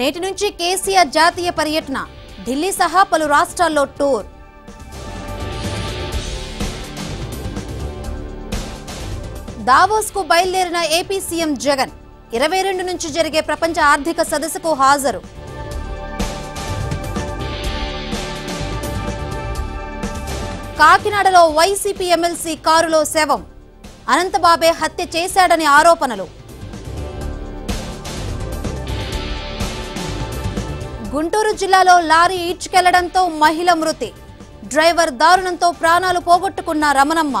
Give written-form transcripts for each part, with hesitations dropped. నేటి నుంచి కేసీఆర్ జాతీయ పర్యటన ఢిల్లీ సహా పలు రాష్ట్రాల్లో టూర్. దావోస్కు బయలుదేరిన ఏపీ సీఎం జగన్ 22 నుంచి జరిగే ప్రపంచ ఆర్థిక సదస్సుకు హాజరు. కాకినాడలో వైసీపీ ఎమ్మెల్సీ కారులో శవం, అనంతబాబే హత్య చేశాడని ఆరోపణలు. గుంటూరు జిల్లాలో లారీ ఈడ్చుకెళ్లడంతో మహిళ మృతి, డ్రైవర్ దారుణంతో ప్రాణాలు పోగొట్టుకున్న రమణమ్మ.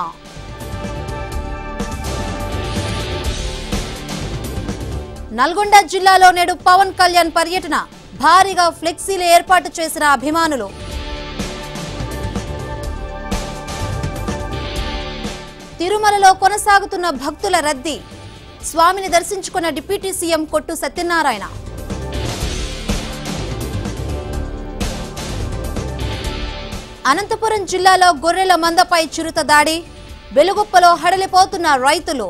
నల్గొండ జిల్లాలో నేడు పవన్ కళ్యాణ్ పర్యటన, భారీగా ఫ్లెక్సీలు ఏర్పాటు చేసిన అభిమానులు. తిరుమలలో కొనసాగుతున్న భక్తుల రద్దీ, స్వామిని దర్శించుకున్న డిప్యూటీ సీఎం కొట్టు సత్యనారాయణ. అనంతపురం జిల్లాలో గొర్రెల మందపై చిరుత దాడి, వెలుగుప్పలో హడలిపోతున్న రైతులు.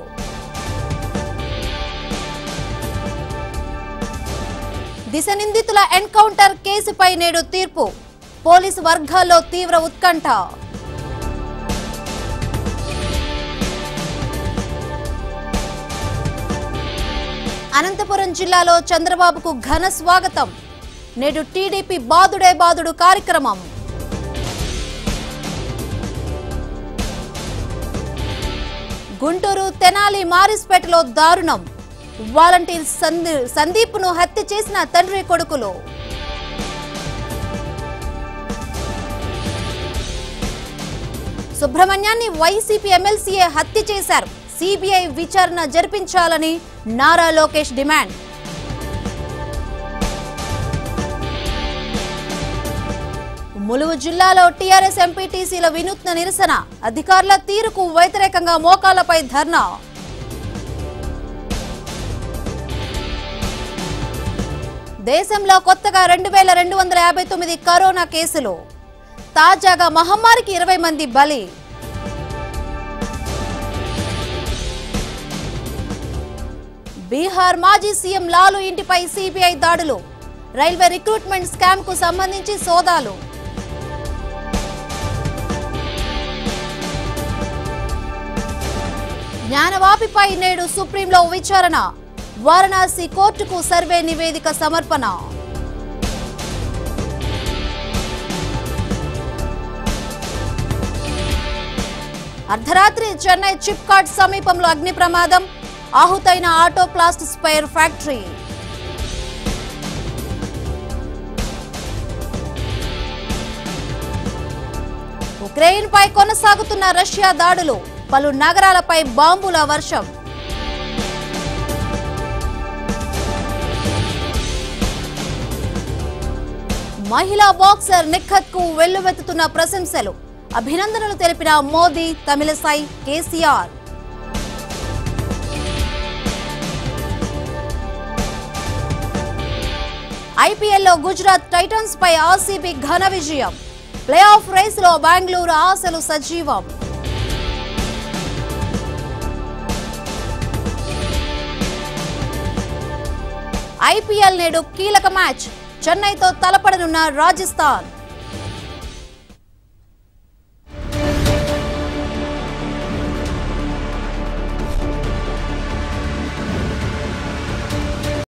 దిశ నిందితుల ఎన్కౌంటర్ కేసుపై నేడు తీర్పు, పోలీసు వర్గాల్లో తీవ్ర ఉత్కంఠ. అనంతపురం జిల్లాలో చంద్రబాబుకు ఘన స్వాగతం, నేడు టీడీపీ బాదుడే బాదుడు కార్యక్రమం. గుంటూరు తెనాలి మారిస్పేటలో దారుణం, వాలంటీర్ సందీప్ను హత్య చేసిన తండ్రి కొడుకులు. సుబ్రహ్మణ్యాన్ని వైసీపీ ఎమ్మెల్సీయే హత్య చేశారు, సిబిఐ విచారణ జరిపించాలని నారా లోకేష్ డిమాండ్. ములుగు జిల్లాలో టీఆర్ఎస్ ఎంపీటీసీల వినూత్న నిరసన, అధికారుల తీరుకు వ్యతిరేకంగా మోకాళ్లపై ధర్నా. దేశంలో కొత్తగా 2259 కరోనా కేసులు, తాజాగా మహమ్మారికి 20 మంది బలి. బీహార్ మాజీ సీఎం లాలూ ఇంటిపై సిబిఐ దాడులు, రైల్వే రిక్రూట్మెంట్ స్కామ్ కు సంబంధించి సోదాలు. జ్ఞానవాపిపై నేడు సుప్రీంలో విచారణ, వారణాసి కోర్టుకు సర్వే నివేదిక సమర్పణ. అర్ధరాత్రి చెన్నై చిప్కాట్ సమీపంలో అగ్ని ప్రమాదం, ఆహుతైన auto plast spire factory. Ukraine పై కొనసాగుతున్న రష్యా దాడులు, పలు నగరాలపై బాంబుల వర్షం. మహిళా బాక్సర్ నిఖత్కు వెల్లువెత్తుతున్న ప్రశంసలు, అభినందనలు తెలిపిన మోదీ, తమిళసై, కేసీఆర్. ఐపీఎల్లో గుజరాత్ టైటన్స్ పై ఆర్సీబీ ఘన విజయం, ప్లే ఆఫ్ రేస్లో బెంగళూరు ఆశలు సజీవం. ఐపీఎల్ నేడు కీలక మ్యాచ్, చెన్నైతో తలపడనున్న రాజస్థాన్.